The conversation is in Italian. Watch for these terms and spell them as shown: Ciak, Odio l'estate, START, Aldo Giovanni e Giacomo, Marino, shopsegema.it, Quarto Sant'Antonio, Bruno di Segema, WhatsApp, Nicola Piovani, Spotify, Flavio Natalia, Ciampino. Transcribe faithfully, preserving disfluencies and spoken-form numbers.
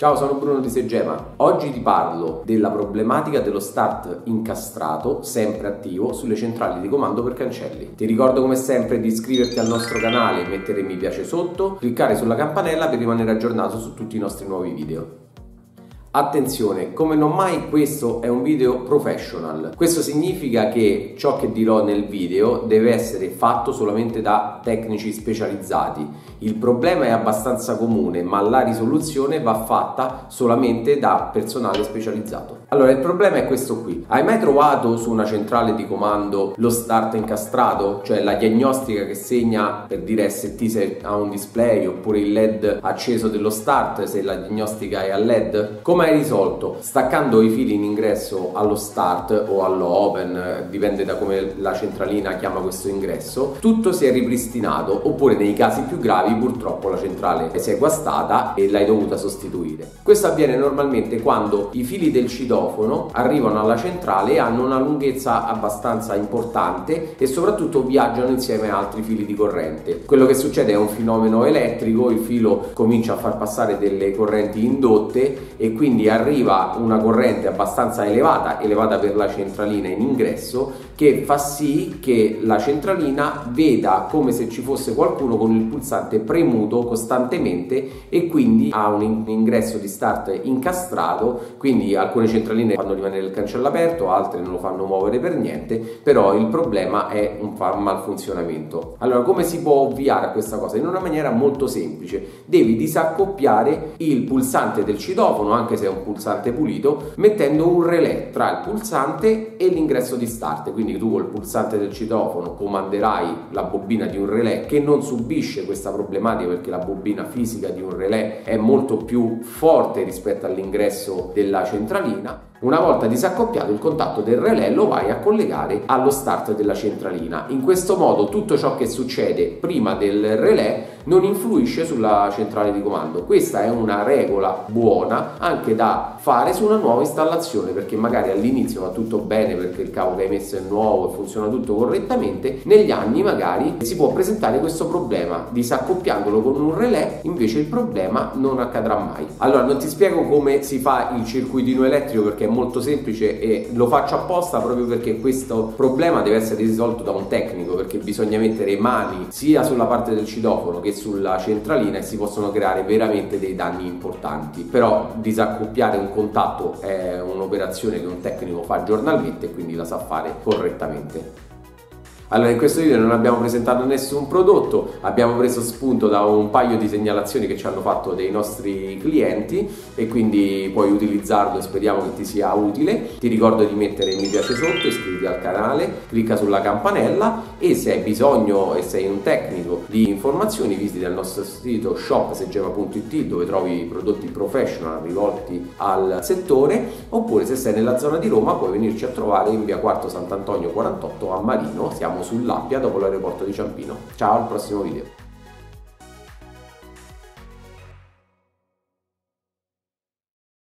Ciao, sono Bruno di Segema. Oggi ti parlo della problematica dello start incastrato, sempre attivo, sulle centrali di comando per cancelli. Ti ricordo come sempre di iscriverti al nostro canale, mettere mi piace sotto, cliccare sulla campanella per rimanere aggiornato su tutti i nostri nuovi video. Attenzione, come non mai questo è un video professional. Questo significa che ciò che dirò nel video deve essere fatto solamente da tecnici specializzati. Il problema è abbastanza comune, ma la risoluzione va fatta solamente da personale specializzato. Allora, il problema è questo qui. Hai mai trovato su una centrale di comando lo start incastrato? Cioè la diagnostica che segna, per dire, S T se ha un display, oppure il L E D acceso dello start se la diagnostica è a L E D? Come Come hai risolto? Staccando i fili in ingresso allo start o allo open, dipende da come la centralina chiama questo ingresso, tutto si è ripristinato, oppure nei casi più gravi purtroppo la centrale si è guastata e l'hai dovuta sostituire. Questo avviene normalmente quando i fili del citofono arrivano alla centrale e hanno una lunghezza abbastanza importante e soprattutto viaggiano insieme a altri fili di corrente. Quello che succede è un fenomeno elettrico, il filo comincia a far passare delle correnti indotte e quindi Quindi arriva una corrente abbastanza elevata, elevata per la centralina in ingresso, che fa sì che la centralina veda come se ci fosse qualcuno con il pulsante premuto costantemente e quindi ha un ingresso di start incastrato. Quindi alcune centraline fanno rimanere il cancello aperto, altre non lo fanno muovere per niente, però il problema è un malfunzionamento. Allora, come si può ovviare a questa cosa? In una maniera molto semplice. Devi disaccoppiare il pulsante del citofono, anche se è un pulsante pulito, mettendo un relè tra il pulsante e l'ingresso di start. Quindi tu col pulsante del citofono comanderai la bobina di un relè che non subisce questa problematica, perché la bobina fisica di un relè è molto più forte rispetto all'ingresso della centralina. Una volta disaccoppiato il contatto del relè, lo vai a collegare allo start della centralina. In questo modo tutto ciò che succede prima del relè non influisce sulla centrale di comando. Questa è una regola buona anche da fare su una nuova installazione, perché magari all'inizio va tutto bene perché il cavo che hai messo è nuovo e funziona tutto correttamente. Negli anni magari si può presentare questo problema: disaccoppiandolo con un relè invece il problema non accadrà mai. Allora, non ti spiego come si fa il circuitino elettrico perché è molto semplice e lo faccio apposta proprio perché questo problema deve essere risolto da un tecnico, perché bisogna mettere mani sia sulla parte del citofono che sulla centralina e si possono creare veramente dei danni importanti. Però disaccoppiare un contatto è un'operazione che un tecnico fa giornalmente e quindi la sa fare correttamente. Allora, in questo video non abbiamo presentato nessun prodotto, abbiamo preso spunto da un paio di segnalazioni che ci hanno fatto dei nostri clienti e quindi puoi utilizzarlo e speriamo che ti sia utile. Ti ricordo di mettere mi piace sotto, iscriviti al canale, clicca sulla campanella e se hai bisogno e sei un tecnico di informazioni visita il nostro sito shop segema punto it dove trovi prodotti professional rivolti al settore, oppure se sei nella zona di Roma puoi venirci a trovare in via Quarto Sant'Antonio quarantotto a Marino, siamo sull'Appia dopo l'aeroporto di Ciampino. Ciao, al prossimo video.